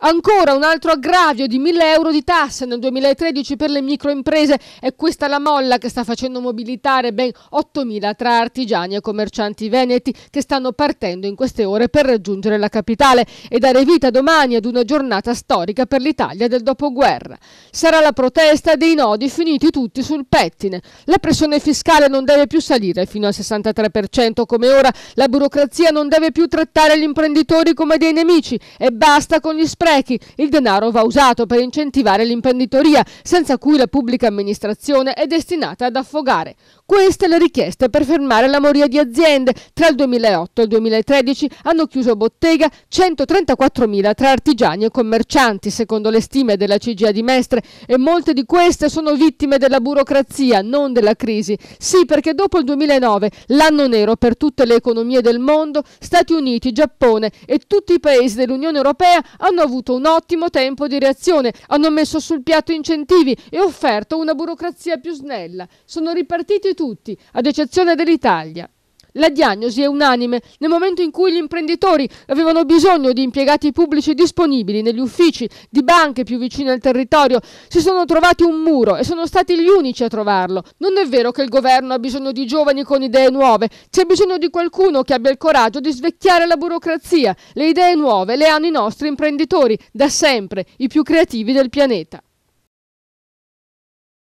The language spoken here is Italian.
Ancora un altro aggravio di 1.000 euro di tasse nel 2013 per le microimprese. È questa la molla che sta facendo mobilitare ben 8.000 tra artigiani e commercianti veneti che stanno partendo in queste ore per raggiungere la capitale e dare vita domani ad una giornata storica per l'Italia del dopoguerra. Sarà la protesta dei nodi finiti tutti sul pettine. La pressione fiscale non deve più salire fino al 63% come ora, la burocrazia non deve più trattare gli imprenditori come dei nemici e basta con gli sprechi. Il denaro va usato per incentivare l'imprenditoria, senza cui la pubblica amministrazione è destinata ad affogare. Queste le richieste per fermare la moria di aziende. Tra il 2008 e il 2013 hanno chiuso bottega 134.000 tra artigiani e commercianti, secondo le stime della CGIA di Mestre, e molte di queste sono vittime della burocrazia, non della crisi. Sì, perché dopo il 2009, l'anno nero per tutte le economie del mondo, Stati Uniti, Giappone e tutti i paesi dell'Unione Europea hanno avuto un ottimo tempo di reazione, hanno messo sul piatto incentivi e offerto una burocrazia più snella. Sono ripartiti tutti, ad eccezione dell'Italia. La diagnosi è unanime. Nel momento in cui gli imprenditori avevano bisogno di impiegati pubblici disponibili negli uffici, di banche più vicine al territorio, si sono trovati un muro e sono stati gli unici a trovarlo. Non è vero che il governo ha bisogno di giovani con idee nuove, c'è bisogno di qualcuno che abbia il coraggio di svecchiare la burocrazia. Le idee nuove le hanno i nostri imprenditori, da sempre, i più creativi del pianeta.